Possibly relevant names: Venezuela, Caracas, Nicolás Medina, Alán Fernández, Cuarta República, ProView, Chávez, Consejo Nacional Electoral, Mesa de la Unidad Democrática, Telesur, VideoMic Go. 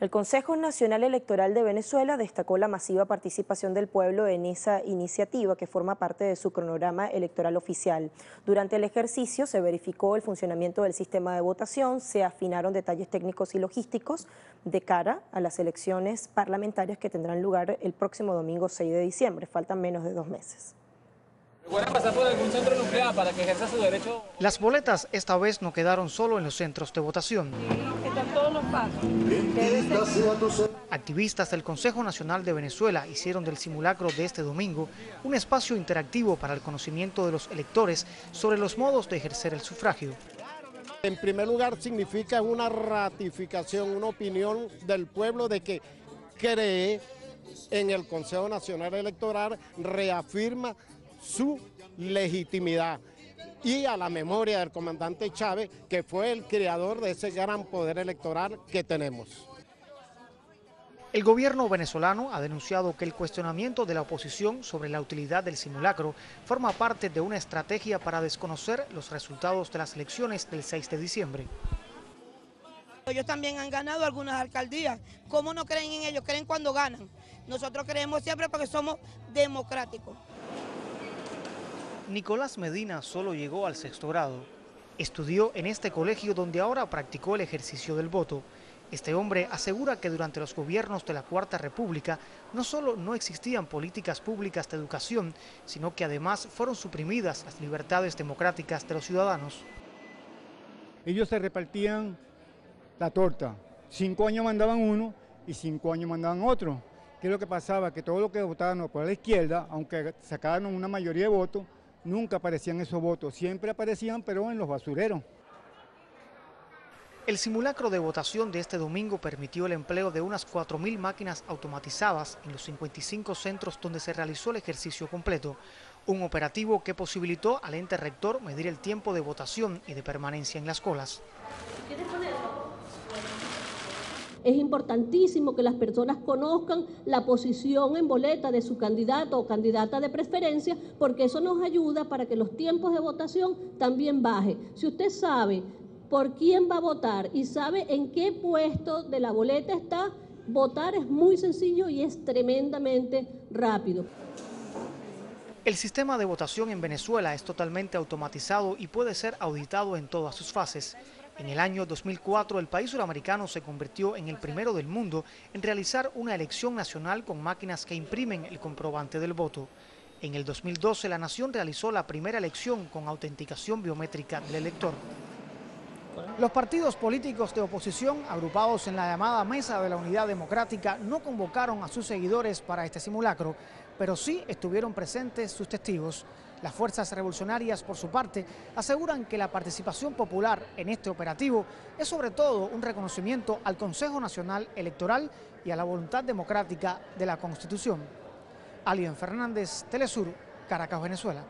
El Consejo Nacional Electoral de Venezuela destacó la masiva participación del pueblo en esa iniciativa que forma parte de su cronograma electoral oficial. Durante el ejercicio se verificó el funcionamiento del sistema de votación, se afinaron detalles técnicos y logísticos de cara a las elecciones parlamentarias que tendrán lugar el próximo domingo 6 de diciembre. Faltan menos de 2 meses. Pasar por algún centro nuclear para que ejerza su derecho. Las boletas esta vez no quedaron solo en los centros de votación. Están todos los pasos. Activistas del Consejo Nacional de Venezuela hicieron del simulacro de este domingo un espacio interactivo para el conocimiento de los electores sobre los modos de ejercer el sufragio. En primer lugar, significa una ratificación, una opinión del pueblo de que cree en el Consejo Nacional Electoral, reafirma su legitimidad y a la memoria del comandante Chávez, que fue el creador de ese gran poder electoral que tenemos. El gobierno venezolano ha denunciado que el cuestionamiento de la oposición sobre la utilidad del simulacro forma parte de una estrategia para desconocer los resultados de las elecciones del 6 de diciembre. Ellos también han ganado algunas alcaldías. ¿Cómo no creen en ellos? Creen cuando ganan. Nosotros creemos siempre porque somos democráticos. Nicolás Medina solo llegó al 6.º grado. Estudió en este colegio donde ahora practicó el ejercicio del voto. Este hombre asegura que durante los gobiernos de la Cuarta República no solo no existían políticas públicas de educación, sino que además fueron suprimidas las libertades democráticas de los ciudadanos. Ellos se repartían la torta. 5 años mandaban uno y 5 años mandaban otro. ¿Qué es lo que pasaba? Que todos los que votaban por la izquierda, aunque sacaran una mayoría de votos, nunca aparecían esos votos, siempre aparecían pero en los basureros. El simulacro de votación de este domingo permitió el empleo de unas 4.000 máquinas automatizadas en los 55 centros donde se realizó el ejercicio completo, un operativo que posibilitó al ente rector medir el tiempo de votación y de permanencia en las colas. Es importantísimo que las personas conozcan la posición en boleta de su candidato o candidata de preferencia, porque eso nos ayuda para que los tiempos de votación también bajen. Si usted sabe por quién va a votar y sabe en qué puesto de la boleta está, votar es muy sencillo y es tremendamente rápido. El sistema de votación en Venezuela es totalmente automatizado y puede ser auditado en todas sus fases. En el año 2004, el país suramericano se convirtió en el primero del mundo en realizar una elección nacional con máquinas que imprimen el comprobante del voto. En el 2012, la nación realizó la primera elección con autenticación biométrica del elector. Los partidos políticos de oposición, agrupados en la llamada Mesa de la Unidad Democrática, no convocaron a sus seguidores para este simulacro, pero sí estuvieron presentes sus testigos. Las fuerzas revolucionarias, por su parte, aseguran que la participación popular en este operativo es sobre todo un reconocimiento al Consejo Nacional Electoral y a la voluntad democrática de la Constitución. Alán Fernández, Telesur, Caracas, Venezuela.